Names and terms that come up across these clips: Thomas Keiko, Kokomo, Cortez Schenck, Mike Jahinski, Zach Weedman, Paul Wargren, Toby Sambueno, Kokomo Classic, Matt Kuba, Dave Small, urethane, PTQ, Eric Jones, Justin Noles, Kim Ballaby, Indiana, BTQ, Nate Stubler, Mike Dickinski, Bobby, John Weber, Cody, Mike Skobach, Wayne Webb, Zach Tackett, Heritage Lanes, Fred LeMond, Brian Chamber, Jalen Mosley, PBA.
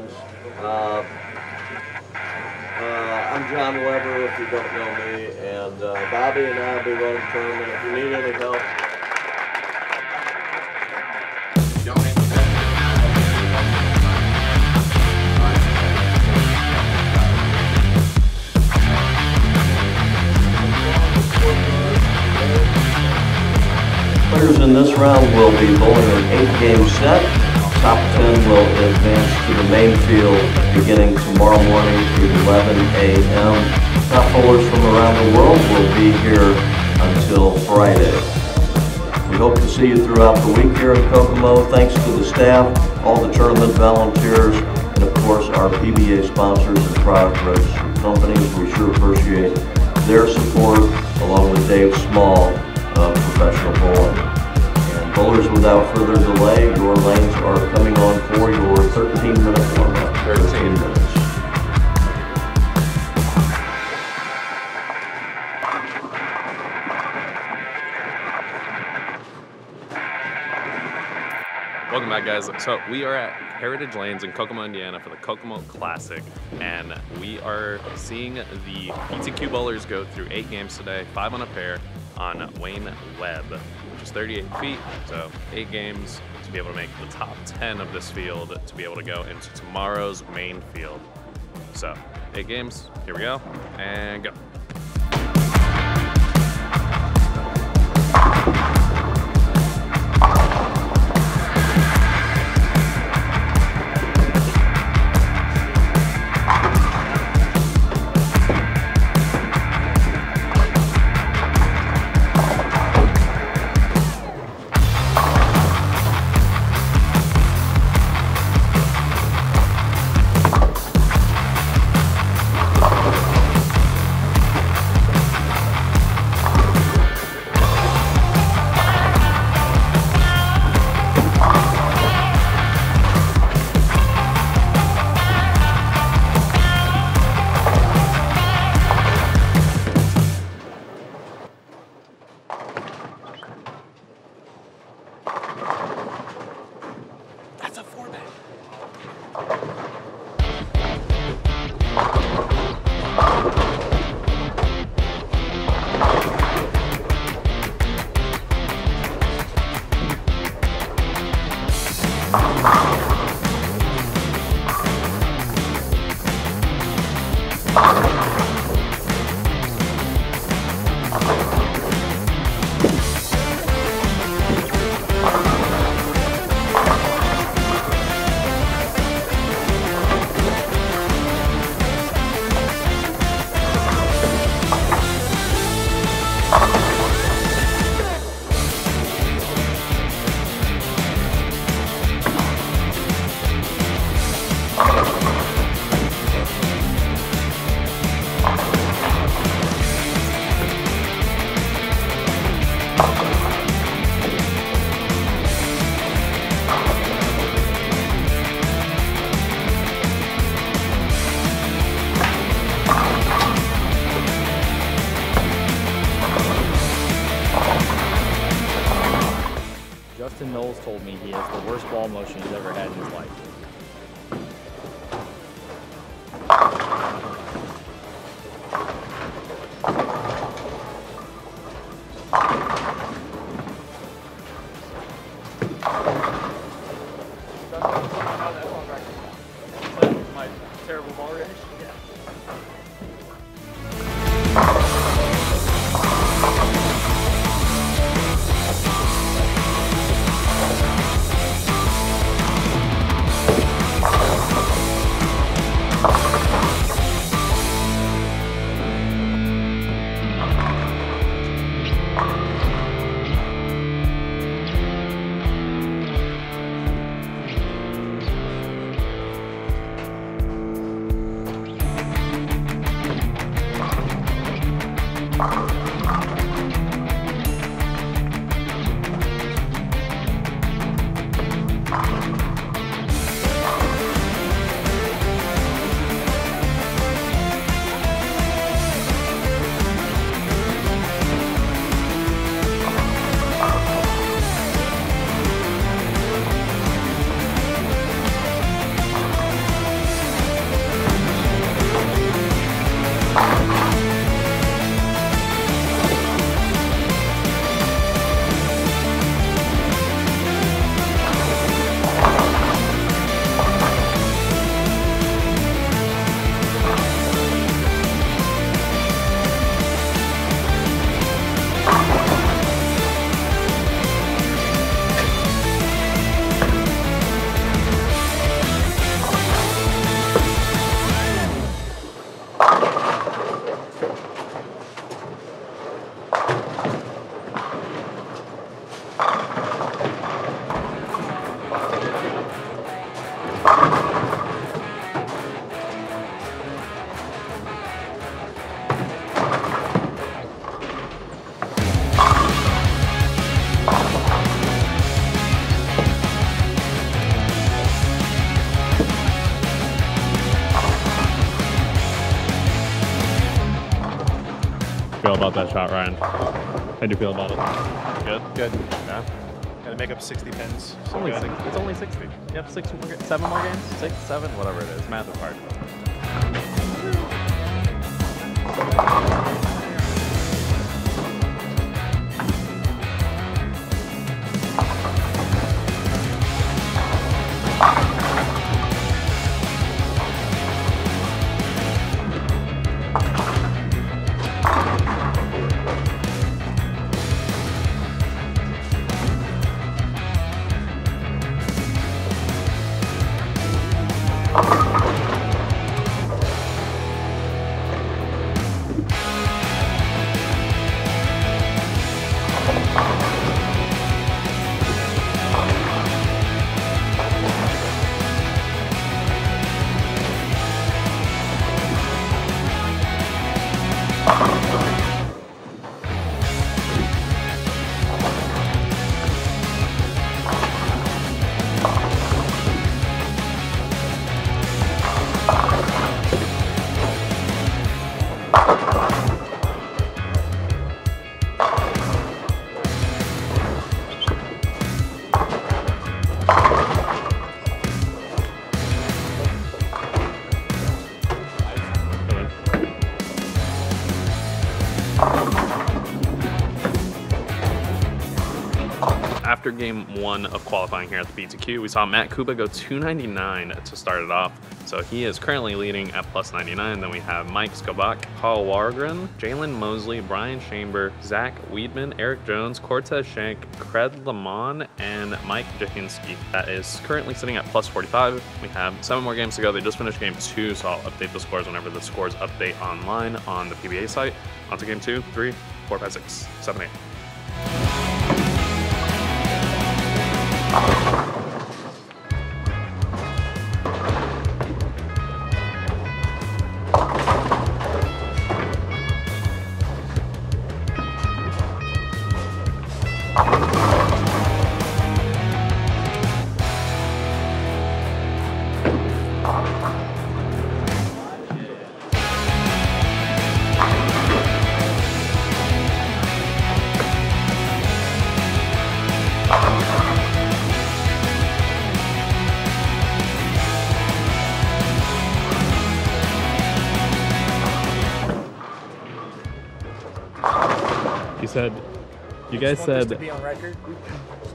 Jones. I'm John Weber, if you don't know me, and Bobby and I will be running the tournament. If you need any help, players in this round will be bowling an 8-game set. Top 10 will advance to the main field beginning tomorrow morning through 11 a.m. Top bowlers from around the world will be here until Friday. We hope to see you throughout the week here in Kokomo. Thanks to the staff, all the tournament volunteers, and of course our PBA sponsors and product registered companies. We sure appreciate their support, along with Dave Small of professional bowling. And bowlers, without further delay, your lanes are coming on for your 13-minute warm-up. 13 minutes. Welcome back, guys. So we are at Heritage Lanes in Kokomo, Indiana for the Kokomo Classic, and we are seeing the PTQ bowlers go through 8 games today, 5 on a pair, on Wayne Webb, which is 38 feet, so 8 games to be able to make the top 10 of this field to be able to go into tomorrow's main field. So 8 games, here we go, and go. Justin Noles told me he has the worst ball motion he's ever had in his life. feel about that shot, Ryan? How do you feel about it? Good. Yeah. Got to make up 60 pins. So only 60. It's only 60. You have seven more games? Six, seven, whatever it is. Math is hard. After game one of qualifying here at the BTQ, we saw Matt Kuba go 299 to start it off. So he is currently leading at plus 99. Then we have Mike Skobach, Paul Wargren, Jalen Mosley, Brian Chamber, Zach Weedman, Eric Jones, Cortez Schenck, Fred LeMond, and Mike Dickinski. That is currently sitting at plus 45. We have seven more games to go. They just finished game two, so I'll update the scores whenever the scores update online on the PBA site. On to game 2, 3, 4, 5, 6, 7, 8. You guys said, to be on record,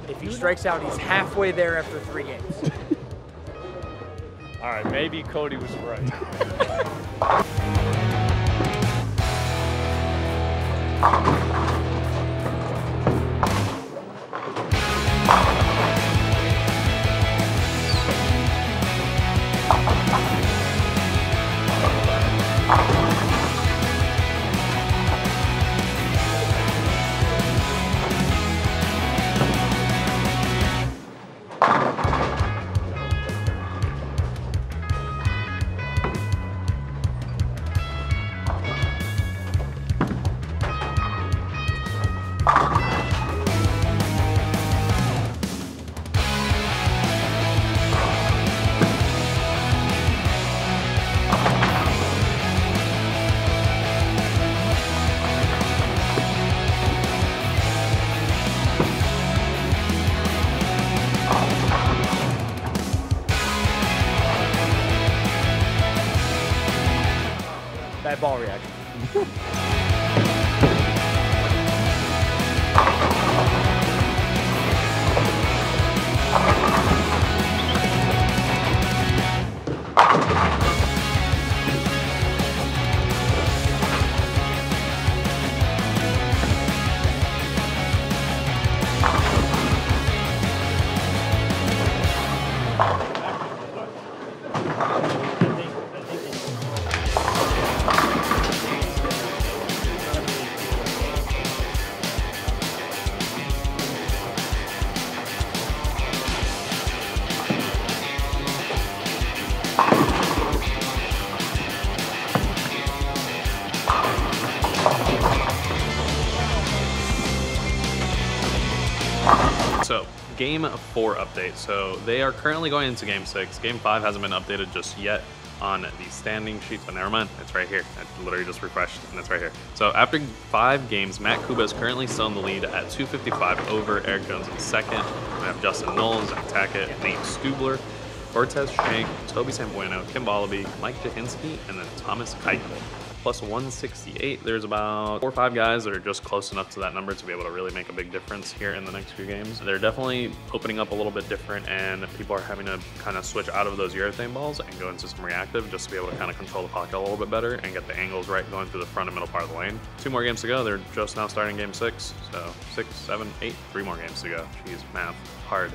if he strikes out, he's halfway there after 3 games. All right, maybe Cody was right. Ball reaction. Game 4 update. So they are currently going into game 6. Game 5 hasn't been updated just yet. on the standing sheet. Oh, never mind. It's right here. I literally just refreshed, and it's right here. So after 5 games, Matt Kuba is currently still in the lead at 255 over Eric Jones in second. We have Justin Noles, Zach Tackett, Nate Stubler, Cortez Schenck, Toby Sambueno, Kim Ballaby, Mike Jahinski, and then Thomas Keiko. Plus 168, there's about 4 or 5 guys that are just close enough to that number to be able to really make a big difference here in the next few games. They're definitely opening up a little bit different, and people are having to kind of switch out of those urethane balls and go into some reactive just to be able to kind of control the pocket a little bit better and get the angles right going through the front and middle part of the lane. 2 more games to go. They're just now starting game 6. So 6, 7, 8, 3 more games to go. Jeez, math, hard.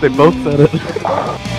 They both said it.